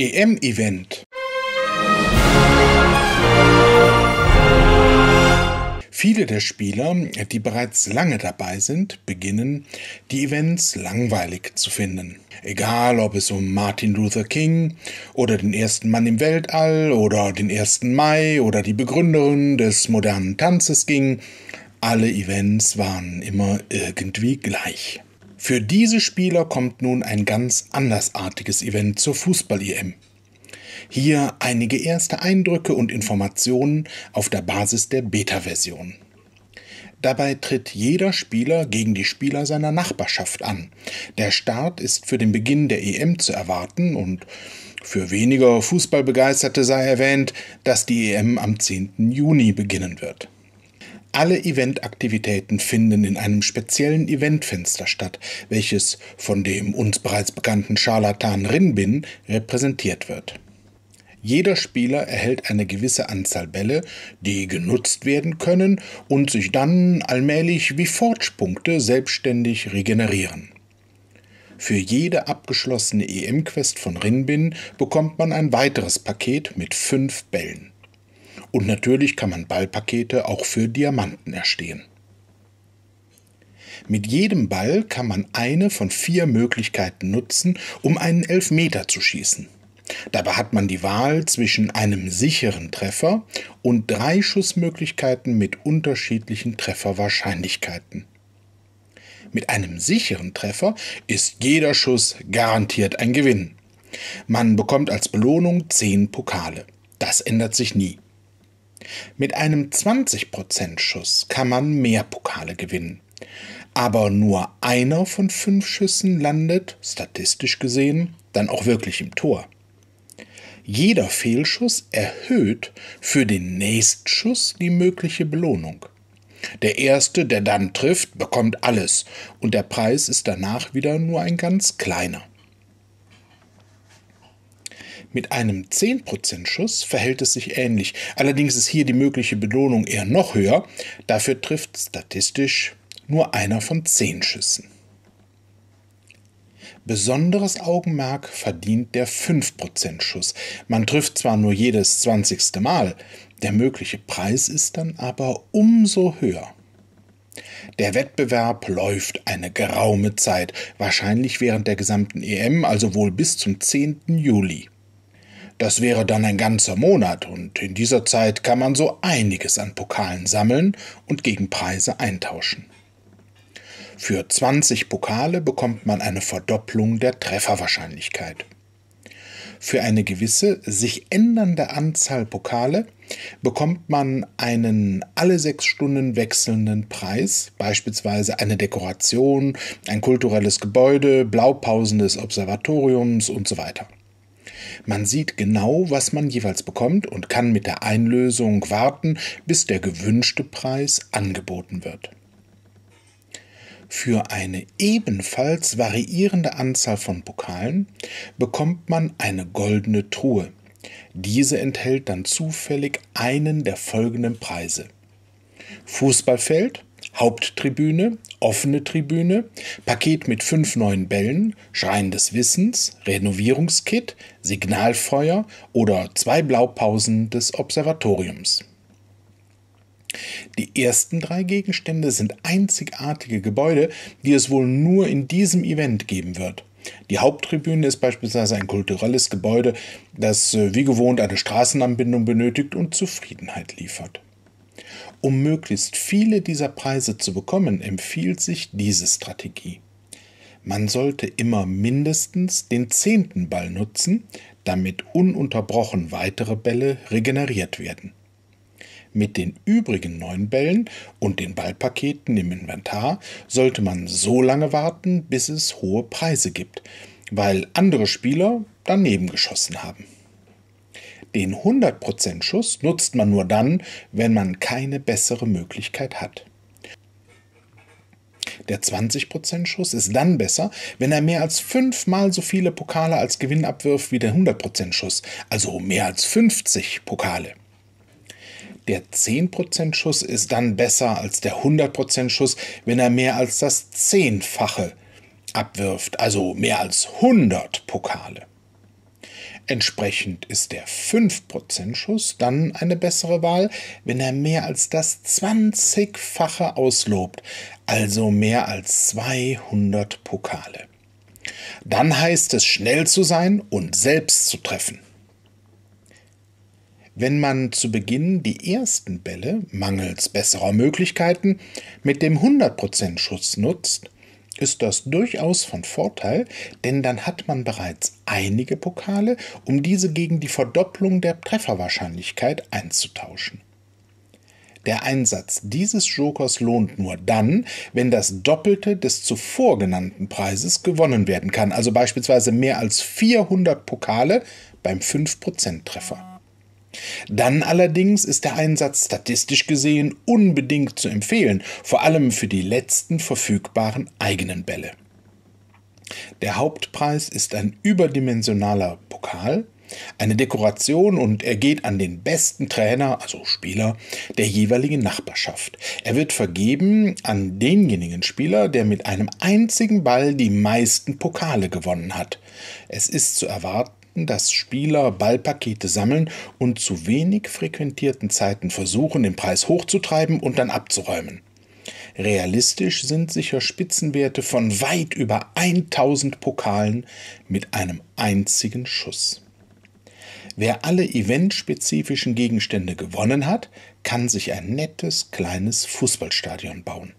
EM-Event. Viele der Spieler, die bereits lange dabei sind, beginnen, die Events langweilig zu finden. Egal, ob es um Martin Luther King oder den ersten Mann im Weltall oder den 1. Mai oder die Begründerin des modernen Tanzes ging, alle Events waren immer irgendwie gleich. Für diese Spieler kommt nun ein ganz andersartiges Event zur Fußball-EM. Hier einige erste Eindrücke und Informationen auf der Basis der Beta-Version. Dabei tritt jeder Spieler gegen die Spieler seiner Nachbarschaft an. Der Start ist für den Beginn der EM zu erwarten und für weniger Fußballbegeisterte sei erwähnt, dass die EM am 10. Juni beginnen wird. Alle Eventaktivitäten finden in einem speziellen Eventfenster statt, welches von dem uns bereits bekannten Scharlatan Rinbin repräsentiert wird. Jeder Spieler erhält eine gewisse Anzahl Bälle, die genutzt werden können und sich dann allmählich wie Fortpunkte selbstständig regenerieren. Für jede abgeschlossene EM-Quest von Rinbin bekommt man ein weiteres Paket mit 5 Bällen. Und natürlich kann man Ballpakete auch für Diamanten erstehen. Mit jedem Ball kann man eine von 4 Möglichkeiten nutzen, um einen Elfmeter zu schießen. Dabei hat man die Wahl zwischen einem sicheren Treffer und 3 Schussmöglichkeiten mit unterschiedlichen Trefferwahrscheinlichkeiten. Mit einem sicheren Treffer ist jeder Schuss garantiert ein Gewinn. Man bekommt als Belohnung 10 Pokale. Das ändert sich nie. Mit einem 20% Schuss kann man mehr Pokale gewinnen. Aber nur einer von 5 Schüssen landet, statistisch gesehen, dann auch wirklich im Tor. Jeder Fehlschuss erhöht für den nächsten Schuss die mögliche Belohnung. Der Erste, der dann trifft, bekommt alles und der Preis ist danach wieder nur ein ganz kleiner. Mit einem 10% Schuss verhält es sich ähnlich. Allerdings ist hier die mögliche Belohnung eher noch höher. Dafür trifft statistisch nur einer von 10 Schüssen. Besonderes Augenmerk verdient der 5% Schuss. Man trifft zwar nur jedes 20. Mal, der mögliche Preis ist dann aber umso höher. Der Wettbewerb läuft eine geraume Zeit, wahrscheinlich während der gesamten EM, also wohl bis zum 10. Juli. Das wäre dann ein ganzer Monat und in dieser Zeit kann man so einiges an Pokalen sammeln und gegen Preise eintauschen. Für 20 Pokale bekommt man eine Verdopplung der Trefferwahrscheinlichkeit. Für eine gewisse, sich ändernde Anzahl Pokale bekommt man einen alle 6 Stunden wechselnden Preis, beispielsweise eine Dekoration, ein kulturelles Gebäude, Blaupausen des Observatoriums und so weiter. Man sieht genau, was man jeweils bekommt und kann mit der Einlösung warten, bis der gewünschte Preis angeboten wird. Für eine ebenfalls variierende Anzahl von Pokalen bekommt man eine goldene Truhe. Diese enthält dann zufällig einen der folgenden Preise: Fußballfeld, Haupttribüne, offene Tribüne, Paket mit 5 neuen Bällen, Schrein des Wissens, Renovierungskit, Signalfeuer oder 2 Blaupausen des Observatoriums. Die ersten 3 Gegenstände sind einzigartige Gebäude, die es wohl nur in diesem Event geben wird. Die Haupttribüne ist beispielsweise ein kulturelles Gebäude, das wie gewohnt eine Straßenanbindung benötigt und Zufriedenheit liefert. Um möglichst viele dieser Preise zu bekommen, empfiehlt sich diese Strategie. Man sollte immer mindestens den 10. Ball nutzen, damit ununterbrochen weitere Bälle regeneriert werden. Mit den übrigen 9 Bällen und den Ballpaketen im Inventar sollte man so lange warten, bis es hohe Preise gibt, weil andere Spieler daneben geschossen haben. Den 100% Schuss nutzt man nur dann, wenn man keine bessere Möglichkeit hat. Der 20% Schuss ist dann besser, wenn er mehr als 5-mal so viele Pokale als Gewinn abwirft wie der 100% Schuss, also mehr als 50 Pokale. Der 10% Schuss ist dann besser als der 100% Schuss, wenn er mehr als das 10-fache abwirft, also mehr als 100 Pokale. Entsprechend ist der 5%-Schuss dann eine bessere Wahl, wenn er mehr als das 20-fache auslobt, also mehr als 200 Pokale. Dann heißt es, schnell zu sein und selbst zu treffen. Wenn man zu Beginn die ersten Bälle, mangels besserer Möglichkeiten, mit dem 100%-Schuss nutzt, ist das durchaus von Vorteil, denn dann hat man bereits einige Pokale, um diese gegen die Verdopplung der Trefferwahrscheinlichkeit einzutauschen. Der Einsatz dieses Jokers lohnt nur dann, wenn das Doppelte des zuvor genannten Preises gewonnen werden kann, also beispielsweise mehr als 400 Pokale beim 5%-Treffer. Dann allerdings ist der Einsatz statistisch gesehen unbedingt zu empfehlen, vor allem für die letzten verfügbaren eigenen Bälle. Der Hauptpreis ist ein überdimensionaler Pokal, eine Dekoration und er geht an den besten Trainer, also Spieler, der jeweiligen Nachbarschaft. Er wird vergeben an denjenigen Spieler, der mit einem einzigen Ball die meisten Pokale gewonnen hat. Es ist zu erwarten, dass Spieler Ballpakete sammeln und zu wenig frequentierten Zeiten versuchen, den Preis hochzutreiben und dann abzuräumen. Realistisch sind sicher Spitzenwerte von weit über 1000 Pokalen mit einem einzigen Schuss. Wer alle eventspezifischen Gegenstände gewonnen hat, kann sich ein nettes kleines Fußballstadion bauen.